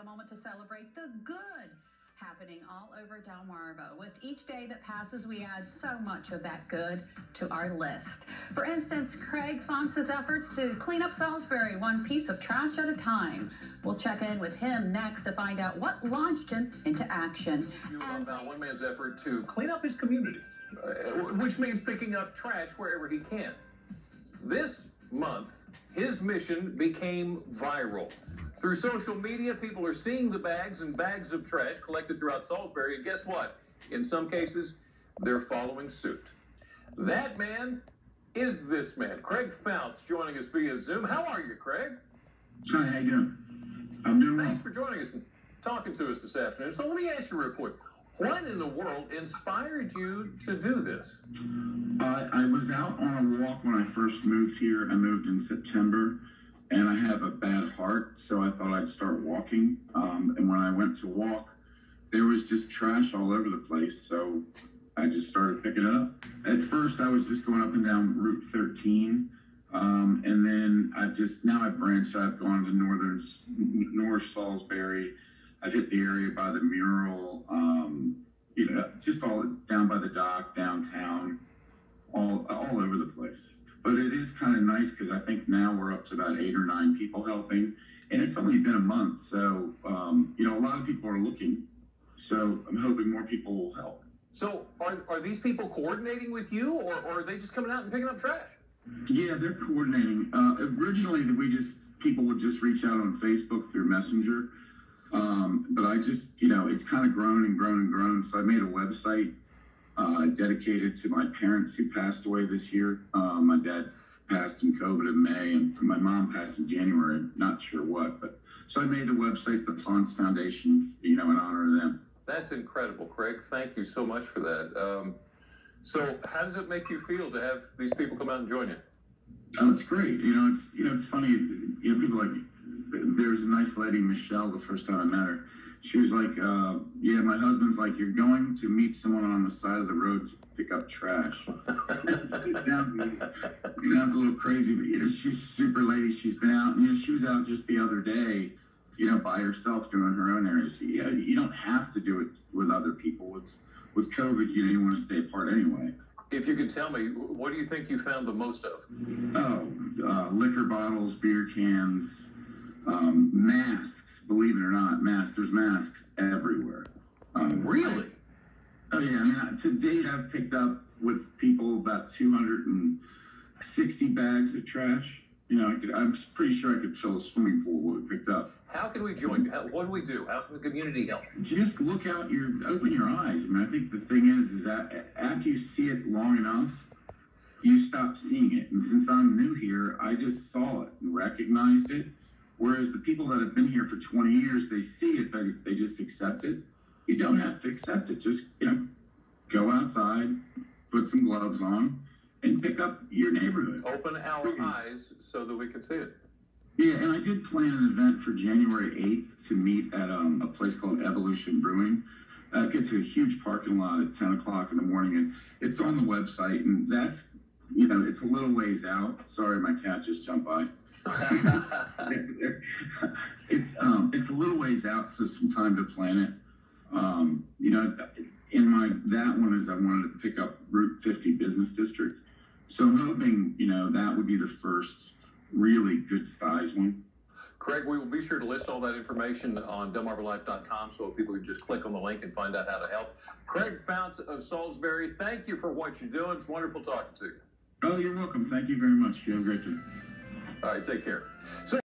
a moment to celebrate the good happening all over Delmarva. With each day that passes, we add so much of that good to our list. For instance, Craig Faunce's efforts to clean up Salisbury one piece of trash at a time. We'll check in with him next to find out what launched him into action. And about one man's effort to clean up his community, which means picking up trash wherever he can. This month, his mission became viral. Through social media, people are seeing the bags and bags of trash collected throughout Salisbury, and guess what? In some cases, they're following suit. That man is this man, Craig Fouts, joining us via Zoom. How are you, Craig? Hi, how you doing? I'm doing well. Thanks for joining us and talking to us this afternoon. So let me ask you real quick, what in the world inspired you to do this? I was out on a walk when I first moved here. I moved in September. And I have a bad heart, so I thought I'd start walking. And when I went to walk, there was just trash all over the place. So I just started picking it up. At first, I was just going up and down Route 13. And then now I branched. I've gone to North Salisbury. I've hit the area by the mural, just all down by the dock, downtown, all over the place. But it is kind of nice because I think now we're up to about 8 or 9 people helping. And it's only been a month. So, a lot of people are looking. So I'm hoping more people will help. So are these people coordinating with you, or are they just coming out and picking up trash? Yeah, they're coordinating. Originally, people would just reach out on Facebook through Messenger. But I just, it's kind of grown and grown and grown. So I made a website. Dedicated to my parents who passed away this year. My dad passed in COVID in May, and my mom passed in January. Not sure what, but so I made the website, the Faunce Foundation, in honor of them. That's incredible, Craig. Thank you so much for that. So, how does it make you feel to have these people come out and join you? Oh, it's great. It's funny. People like. There was a nice lady, Michelle, the first time I met her. She was like, yeah, my husband's like, you're going to meet someone on the side of the road to pick up trash. it sounds a little crazy, but, she's super lady. She's been out, she was out just the other day, by herself doing her own area. So, yeah, you don't have to do it with other people. With COVID, you want to stay apart anyway. If you could tell me, what do you think you found the most of? Liquor bottles, beer cans. Masks, believe it or not, there's masks everywhere. Really? Oh yeah, to date I've picked up with people about 260 bags of trash. I'm pretty sure I could fill a swimming pool with what we picked up. How can we join you? What do we do? How can the community help? Just open your eyes. I think the thing is that after you see it long enough, you stop seeing it. And since I'm new here, I just saw it and recognized it. Whereas the people that have been here for 20 years, they see it, but they just accept it. You don't have to accept it. Just, go outside, put some gloves on, and pick up your neighborhood. Open our eyes so that we can see it. Yeah, and I did plan an event for January 8th to meet at a place called Evolution Brewing. It gets a huge parking lot at 10 o'clock in the morning, and it's on the website, and that's, it's a little ways out. Sorry, my cat just jumped by. It's a little ways out, so some time to plan it. In that one is I wanted to pick up Route 50 business district, so I'm hoping that would be the first really good size one. Craig, we will be sure to list all that information on delmarvalife.com, so people can just click on the link and find out how to help. Craig Fouts of Salisbury, thank you for what you're doing. It's wonderful talking to you. Oh, you're welcome. Thank you very much. You have a great day. All right, take care. So